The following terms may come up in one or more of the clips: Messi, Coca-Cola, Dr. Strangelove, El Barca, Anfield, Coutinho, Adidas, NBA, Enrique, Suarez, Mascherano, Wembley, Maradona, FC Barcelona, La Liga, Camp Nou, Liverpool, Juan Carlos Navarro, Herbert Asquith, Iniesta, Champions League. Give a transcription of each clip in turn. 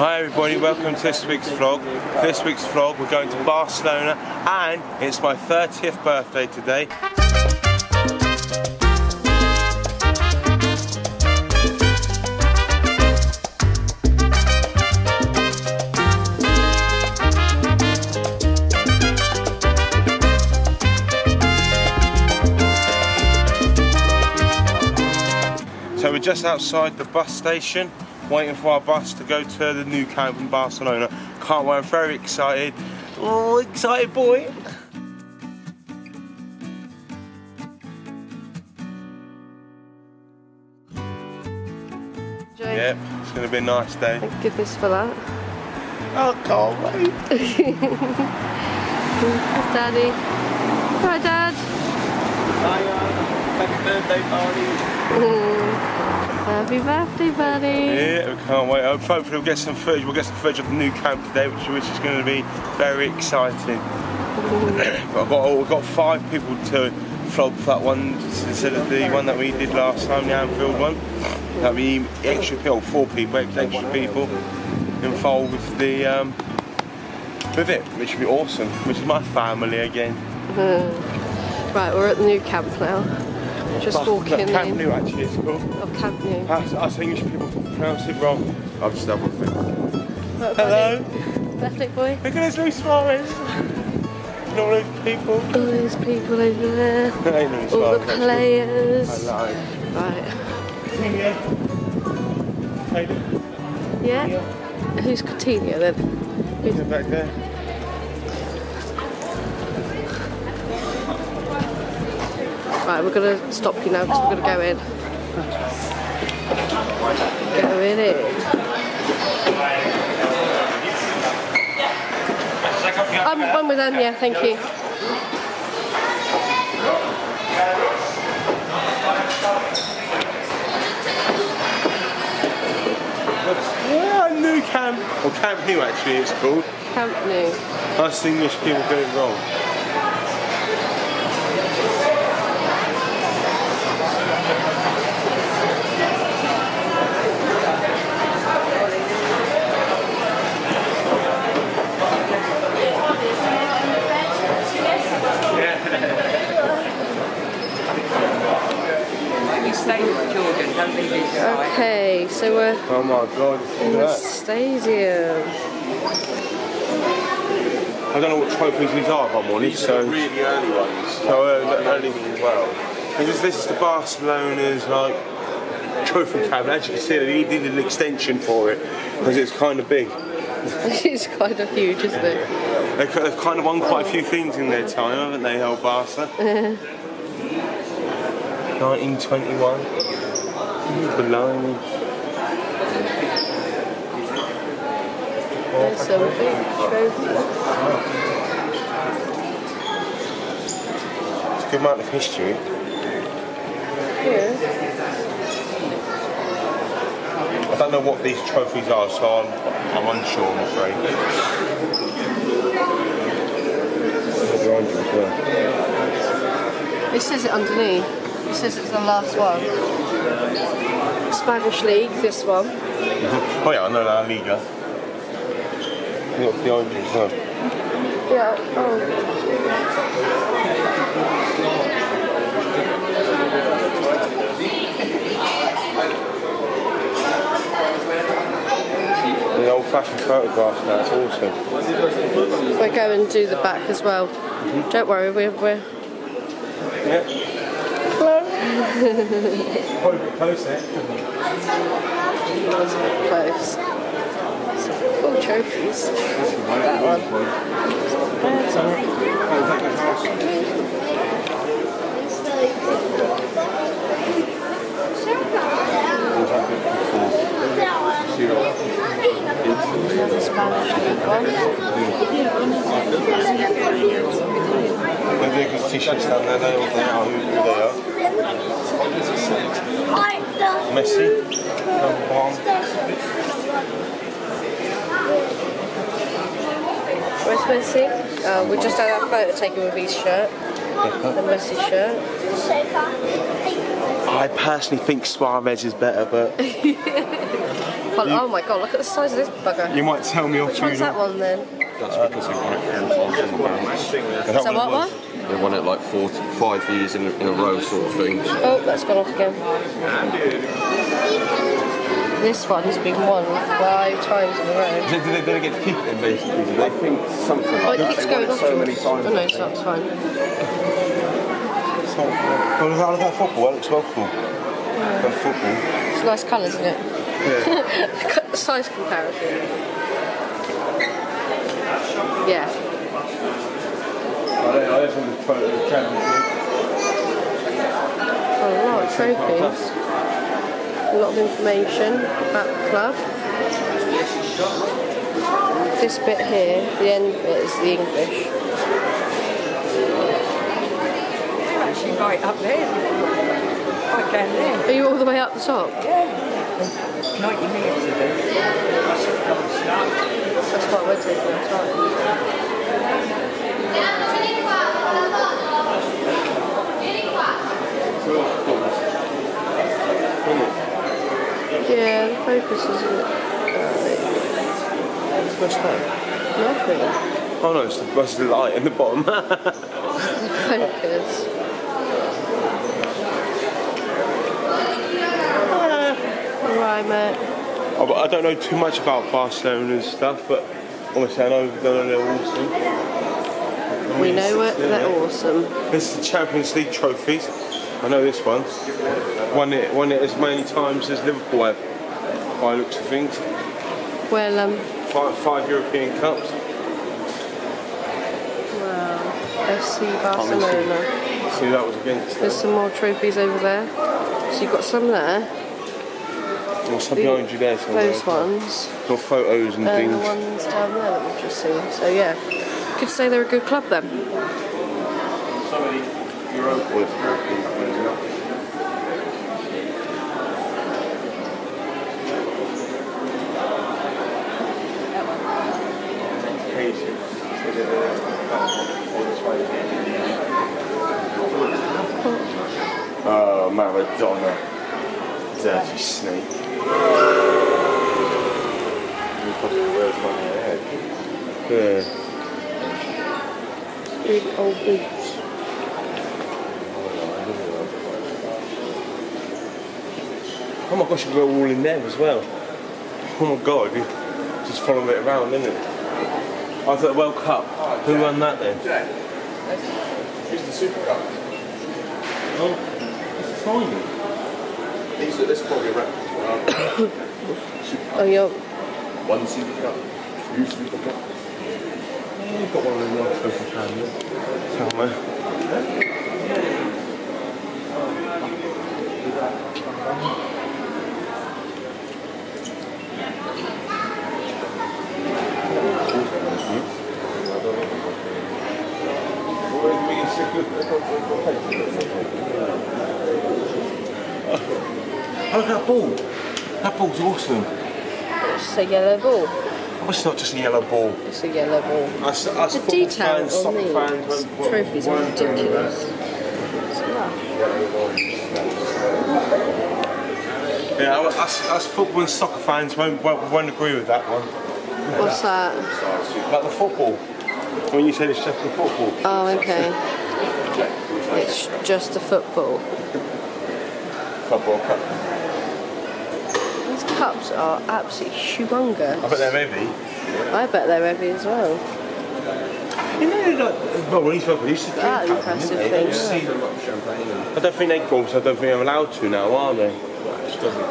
Hi everybody, welcome to this week's vlog. For this week's vlog we're going to Barcelona and it's my 30th birthday today. So we're just outside the bus station, waiting for our bus to go to the new camp in Barcelona. Can't wait, I'm very excited. Oh, excited boy! Yep, it's going to be a nice day. Thank goodness for that. I can't wait. Daddy. Hi Dad. Hi, happy birthday party. Happy birthday, buddy! Yeah, we can't wait. Hopefully we'll get some footage. We'll get some footage of the new camp today, which is going to be very exciting. But we've got five people to vlog for that one instead of the one that we did last time, the Anfield one. That'll be extra people, four people, extra people involved with the with it, which will be awesome. Which is my family again. Right, we're at the new camp now. Just walking in. Camp Nou actually, it's called. Oh, Camp Nou. Us English people pronounce it wrong. I'll just have one thing. Hello. Birthday boy. Look at this little Suarez. And all those people. All those people over there. All the players. Hello. Right. Coutinho. Yeah? Who's Coutinho then? Who's back there? Right, we're going to stop you now because we're going to go in. I'm with them, yeah, thank you. Yeah, new camp. Or Camp Nou actually it's called. Camp Nou. Us English people get it wrong. Okay, so we're oh my God, in the stadium. I don't know what trophies these are if I'm honest. So really early ones. So early as well. Because this is the Barcelona's like trophy cabinet. As you can see, they did an extension for it because it's kind of big. It's kind of huge, isn't it? They've kind of won quite a few things in their time, haven't they, El Barca? 1921. Blimey. There's some big trophies. It's a good amount of history. Yeah. I don't know what these trophies are, so I'm unsure, I'm afraid. It says it underneath. It says it's the last one. Spanish League, this one. Oh yeah, I know La Liga. Look, the oranges, huh? Yeah, oh. The old-fashioned photographs, that's awesome. We're going to do the back as well. Mm-hmm. Don't worry, we're... Yeah. Probably close there. Close. Cool trophies. That one. Another Spanish League one. Maybe they could t-shirts down there, they all know who they are. Messi, where's Messi? We just had our photo taken with his shirt, the Messi shirt. I personally think Suarez is better, but Oh my god, look at the size of this bugger. You might tell me off. Which one's that one then? That's because they won it 4 times. So what? They won it like 4 to 5 years in a row sort of thing. Oh, that's gone off again. This one has been won 5 times in a row. They're going to get kicked in basically. They think something like that. It keeps going off so many times. Oh no, so that's fine. It's not. Well, I love football. It looks well cool. Yeah. But football. It's nice colours, isn't it? Yeah. Size comparison. Yeah. I just want to put the Champions League. A lot of trophies. A lot of information about the club. This bit here, the end bit is the English. They're actually right up there. Are you all the way up the top? Yeah. 90 minutes of it. That's what we're taking on time. Yeah, the focus is a bit... What's that? Nothing. Oh no, it's supposed to be light in the bottom. Focus. Right, mate. I don't know too much about Barcelona and stuff, but obviously I know they're awesome. We know it, they're awesome. This is the Champions League trophies. I know this one. Won it as many times as Liverpool have, by the looks of things. Well, 5 European Cups. Wow. FC Barcelona. See, that was against them. There's some more trophies over there. So you've got some there. Or something orange there somewhere. Those ones. Or photos and things. And the ones down there that we've just seen. So yeah, you could say they're a good club then. Oh, Maradona. Dirty snake. Yeah. Big old boots. Oh my gosh, you go all in there as well. Oh my god, you just follow it around, isn't it? I thought World Cup. Who won that then? It's the Super Cup. Oh, it's tiny. These are this probably wrapped. Oh yeah. One Super Cup. Two Super Cup. You've got one of them right for the family. Tell me. Oh, look at that ball. That ball's awesome. It's a yellow ball. It's not just a yellow ball. It's a yellow ball. The detail on these trophies are ridiculous. Yeah, us football and soccer fans won't agree with that one. What's that? About the football. When you said it's just the football. Oh, okay. It's just the football. Football cup. These cups are absolutely humongous. I bet they're heavy. I bet they're heavy as well. You know, like, well, when these people used to drink that impressive thing. Yeah. I don't think they go, so I don't think they're allowed to now, are they? Just doesn't.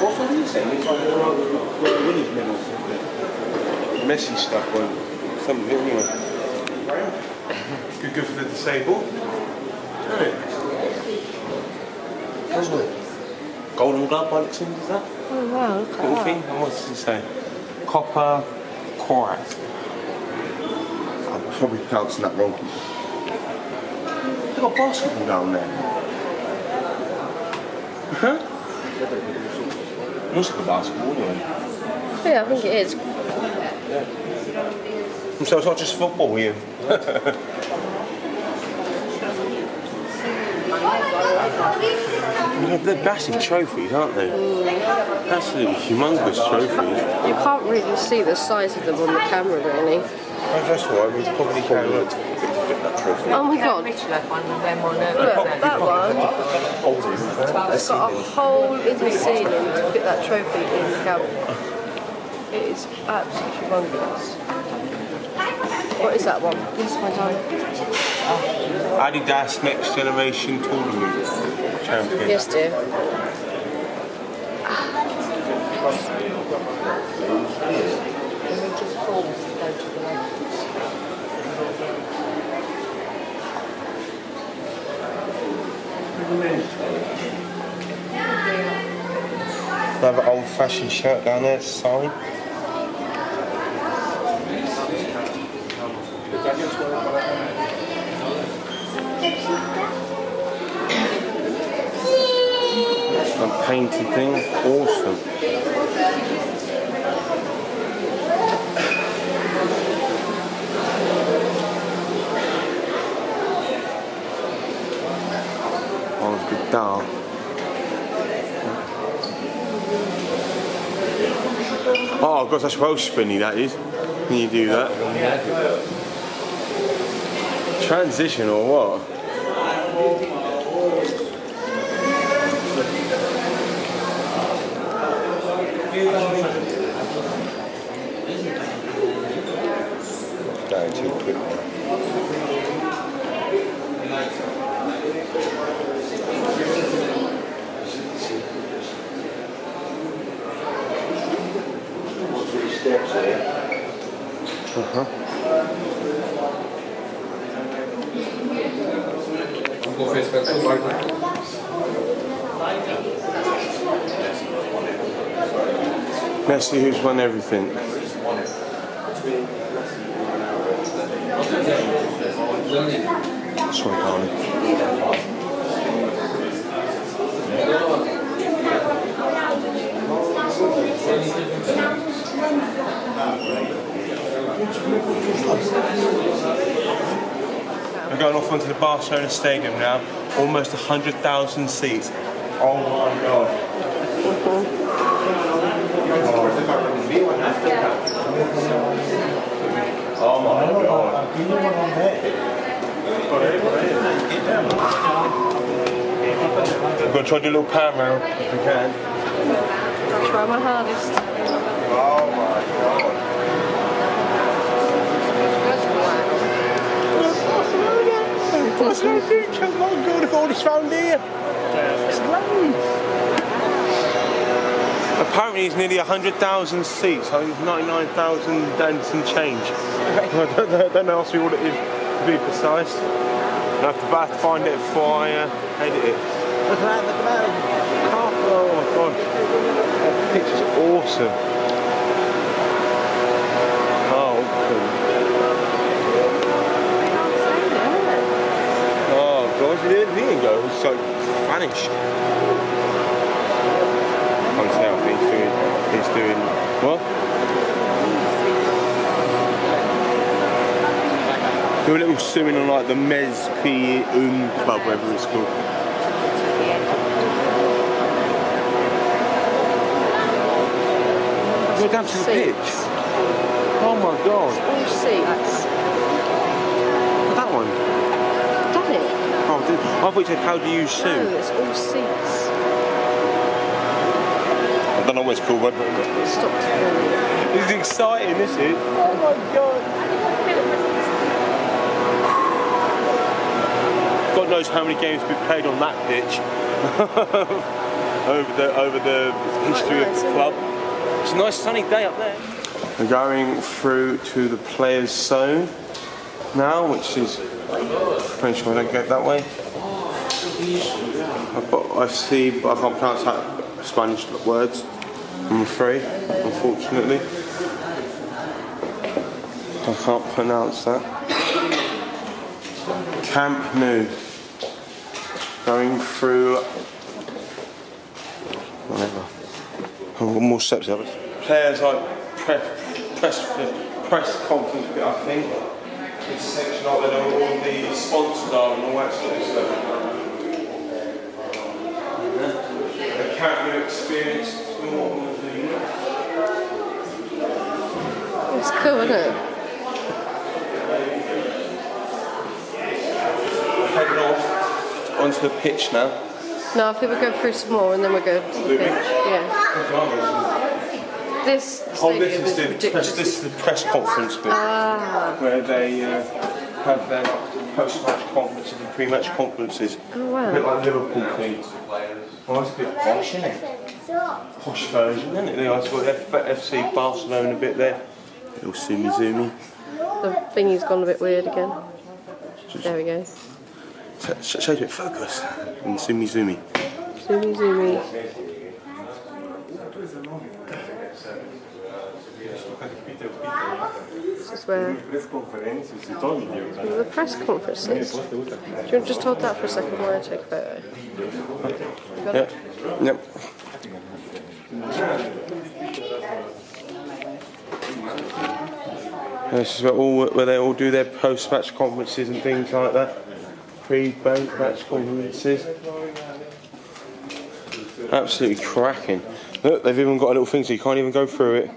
What's all these things? It's like the winners' medals. Messi stuff, or something anyway. Good for the disabled. Isn't it? Doesn't it? Golden Glove by the team, is that? Oh wow, look at that. Little thing, and what does it say? Copper Quartz. I'm probably pronouncing that wrong. They've got basketball down there. It must be basketball anyway. Yeah, I think it is. Yeah. So it's not just football here. They're massive trophies, aren't they? Mm. That's a humongous trophy. You can't really see the size of them on the camera, really. Oh, that's why we probably can't look that trophy. Oh my God. Look, that one. It's got a hole in the ceiling to fit that trophy in the camera. It is absolutely humongous. What is that one? This is my time. Adidas Next Generation Tournament Champion. Yes, dear. Another old-fashioned shirt down there, sign. That painted thing, awesome. Oh, it's a bit dark. Oh gosh, that's well spinny, that is. Can you do that? Yeah. Transition or what? Going too quick. Three steps there. Messi, who's won everything. Sorry, darling. We're going off onto the Barcelona Stadium now. Almost 100,000 seats. Oh my God. Oh my God. I'm going to try to do a little pan round if we can. Try my hardest. Oh my God. What's going to do? Oh my God, I've got all this round here. It's loads. Apparently it's nearly 100,000 seats, so it's 99,000 and some change. Don't ask me what it is to be precise. I have to find it before I edit it. Look at that, look at that. Oh my God. That picture's awesome. Oh, cool. Oh God, there you go, it's like vanished. Himself. He's doing what? Do a little swimming on like the Mezpi Club, whatever it's called. Go down to the pitch. Oh my God. All seats. That one? Done it. Oh, I thought you said how do you swim? No, it's all seats. I don't know what it's called, but it's exciting, this is. Oh my God! God knows how many games we've played on that pitch over the history of the club. It's a nice sunny day up there. We're going through to the players' zone now, which is pretty sure I don't get that way. I've got but I can't pronounce that. Spanish words, I'm afraid, unfortunately. I can't pronounce that. Camp Nou. Going through... whatever. I've got more steps there. Players like press conference bit, I think. This section up there, all the sponsors are and all that sort of stuff. Camp Nou experience. was cool, wasn't it? Heading off onto the pitch now. No, I think we'll go through some more and then we'll go to the pitch. Yeah. This is the press conference bit. Ah. Where they have their post-match conferences and pre-match conferences. Oh, wow. A bit like Liverpool teams. Well, that's a bit posh, isn't it? Posh version, isn't it? They asked for FC Barcelona a bit there. Little zoomy. The thingy's gone a bit weird again. There we go. Show you it, focus. And zoomy. This is where the press conference is. Do you want to just hold that for a second while I take a photo? You got it? Yep. This is where they all do their post-match conferences and things like that. Pre-match conferences. Absolutely cracking. Look, they've even got a little thing so you can't even go through it.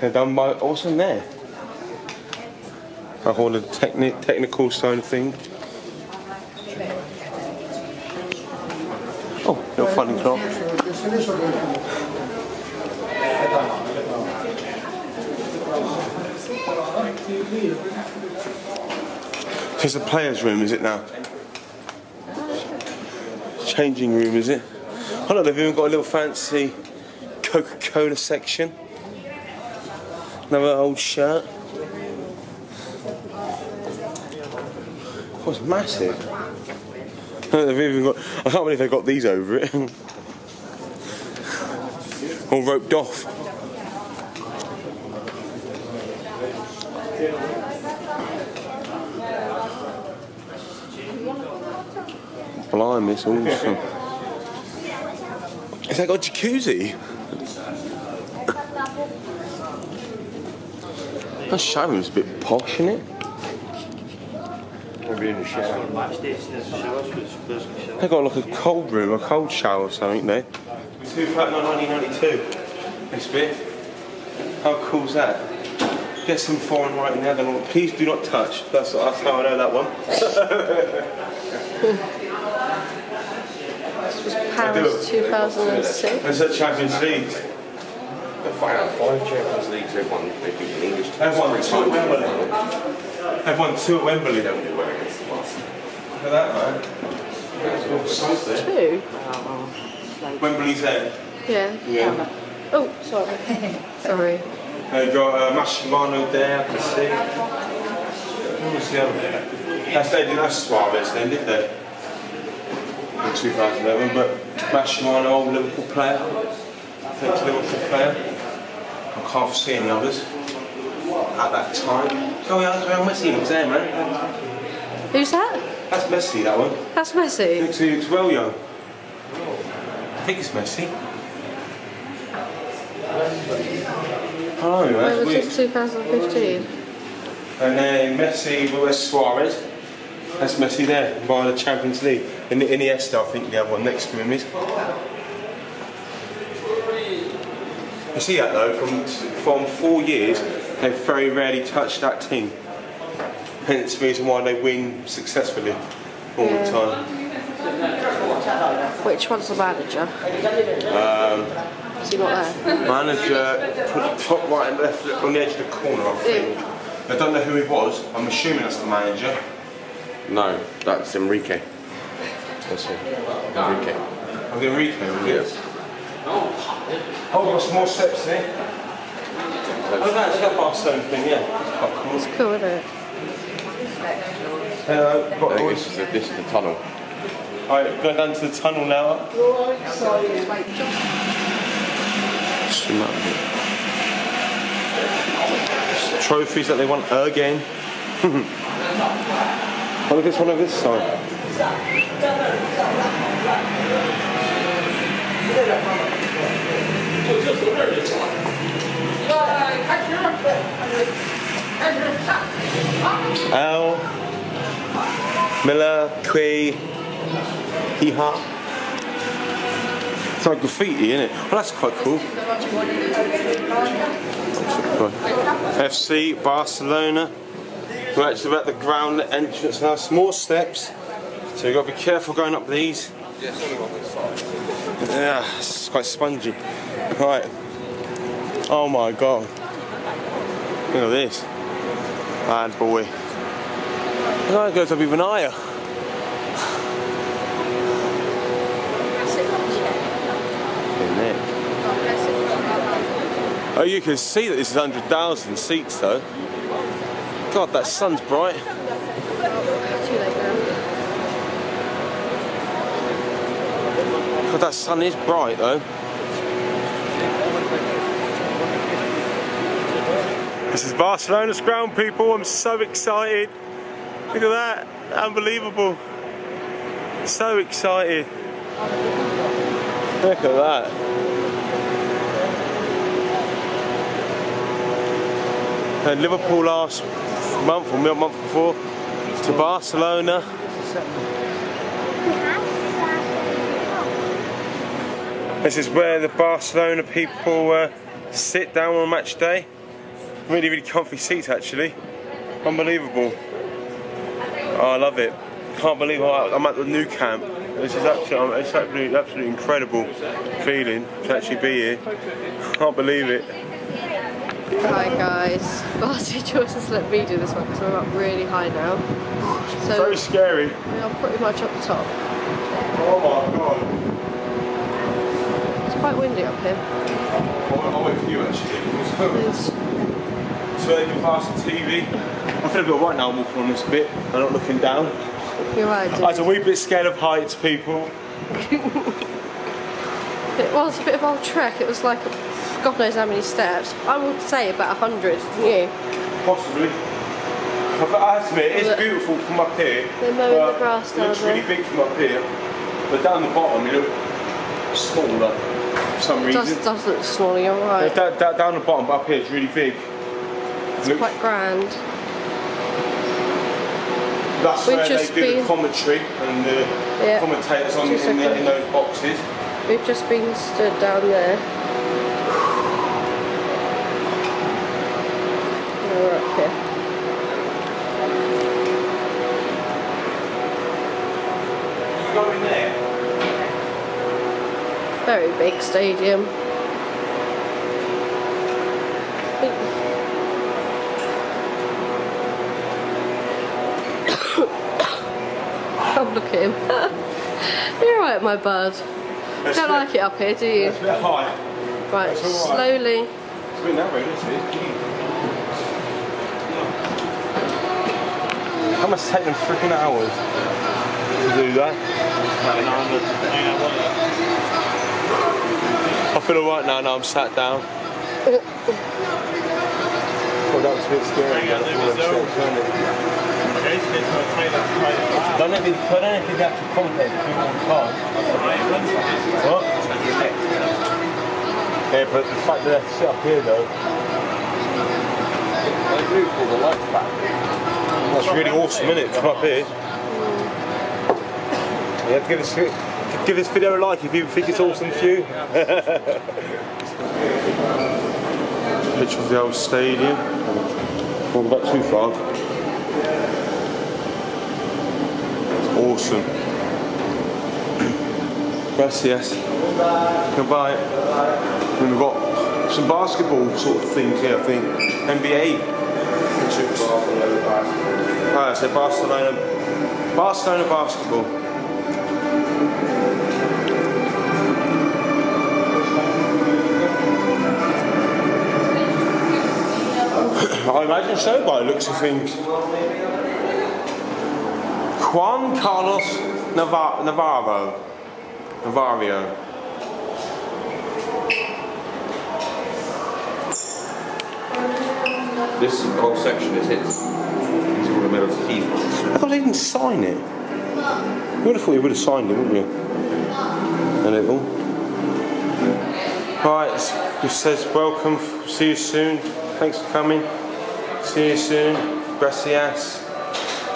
They're done by awesome there. I hold a technical side of thing. Oh, little fun clock. So it's the players' room, is it now? Changing room, is it? Oh look, they've even got a little fancy Coca-Cola section. Another old shirt. Oh, it's massive. They've even got, I can't believe they've got these over it. All roped off. Blimey, it's awesome. Has that got a jacuzzi? That shower's a bit posh, isn't it? They got like a cold room, a cold shower or something there. 1992, this bit. How cool's that? Get some foreign right in there. Please do not touch. That's how I know that one. This was Paris 2006. It's at Champions League. The final 5 Champions Leagues they've won. They beat the English. They've won 2 at Wembley. They've won 2 at Wembley. They only won against the last. Look at that, man. Two. Wembley's there. Yeah. Yeah. Oh, sorry. Sorry. They've got Mascherano there. I can see. What was the other there? They didn't have Suarez then, did they? In 2011, but Mascherano, old Liverpool player. Thanks, Liverpool player. I can't see any others at that time. Oh yeah, that's where Messi was there, man. Who's that? That's Messi, that one. That's Messi? He looks well young. I think it's Messi. Oh, no, that's weird. This is 2015. And then Messi, well, there's Suarez. That's Messi there, by the Champions League. And Iniesta, I think the other one next to him is. You see that though, from 4 years, they've very rarely touched that team. Hence the reason why they win successfully all the time. Which one's the manager? Is he not there? Manager, top right and left on the edge of the corner, I think. I don't know who he was, I'm assuming that's the manager. No, that's Enrique. That's him. Enrique. Oh, Enrique, yes. Oh, we've got some more steps here. Oh, that's that Barcelona thing, yeah. It's quite cool. It's cool, isn't it? I think this is the tunnel. Alright, go down to the tunnel now. It's trophies that they won again. Oh, look, it's one over this side. Al Miller Quay Hiha It's like graffiti, isn't it? Well, that's quite cool. FC Barcelona. We're actually at the ground entrance now. Small steps, so you've got to be careful going up these. Yeah, it's quite spongy. Right. Oh my god. Look at this. Bad boy. It goes up even higher. Oh, you can see that this is 100,000 seats though. God, that sun's bright. God, that sun is bright though. This is Barcelona's ground, people. I'm so excited. Look at that. Unbelievable. So excited. Look at that. And Liverpool last month, or month before, to Barcelona. This is where the Barcelona people sit down on match day. Really, really comfy seats, actually. Unbelievable. Oh, I love it. Can't believe I'm at the new camp. This is actually, it's absolutely incredible feeling to actually be here. Can't believe it. Hi guys, Barty George has let me do this one because we're up really high now. So very scary. We are pretty much up the top. Oh my god. It's quite windy up here. I'm with you actually. It is. So they can pass the TV. I feel a bit right now, I'm walking on this bit. I'm not looking down. You're right, dude. I was a wee bit scared of heights, people. It was a bit of old trek, it was like God knows how many steps. I would say about 100, wouldn't you? Possibly. I admit, it's beautiful from up here. They're mowing the grass down there. It looks really big from up here. But down the bottom, you look smaller for some reason. It does look smaller, you're right. Yeah, down the bottom, but up here it's really big. It's quite grand. That's where they do the commentary and the commentators on in those boxes. We've just been stood down there. We're up here. You go in there. Very big stadium. Oh, look at him. You're right, my bud. That's don't like it up here, do you? It's a bit high. Right, right. Slowly. It's been that way, isn't it? That must take them freaking hours to do that. I feel alright now. Now I'm sat down. Well, that was a bit scary. Don't let me put anything out to contact people on top. What? Yeah, but the fact that they sit up here though, they do pull the lights back. That's really awesome, isn't it? Come up here. You have to give this video a like if you think it's awesome for you. Picture of the old stadium. Well, not too far. It's awesome. Gracias. Goodbye. And we've got some basketball sort of things here, I think. NBA. Alright, so Barcelona basketball. I imagine so by the looks of things. Juan Carlos Navarro. This whole section is his. He's all the medals he's won. Oh, they didn't sign it. You would have thought you would have signed it, wouldn't you? And it all. Right, it says welcome, see you soon, thanks for coming, see you soon, gracias,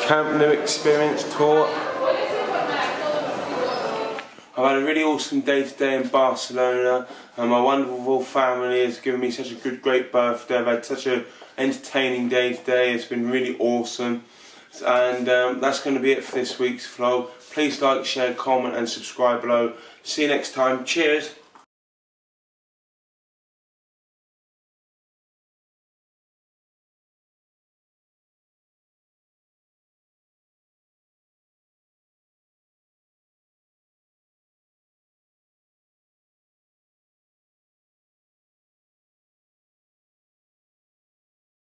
Camp Nou Experience Tour. I've had a really awesome day today in Barcelona, and my wonderful family has given me such a great birthday. I've had such an entertaining day today, it's been really awesome. And that's going to be it for this week's vlog. Please like, share, comment and subscribe below. See you next time, cheers!